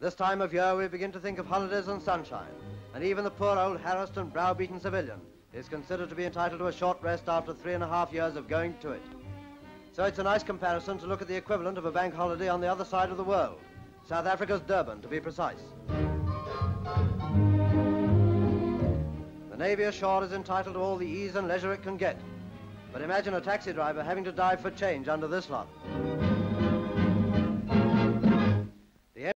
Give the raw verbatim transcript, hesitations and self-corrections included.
This time of year we begin to think of holidays and sunshine, and even the poor old harassed and browbeaten civilian is considered to be entitled to a short rest after three and a half years of going to it. So it's a nice comparison to look at the equivalent of a bank holiday on the other side of the world, South Africa's Durban to be precise. The Navy ashore is entitled to all the ease and leisure it can get, but imagine a taxi driver having to dive for change under this lot.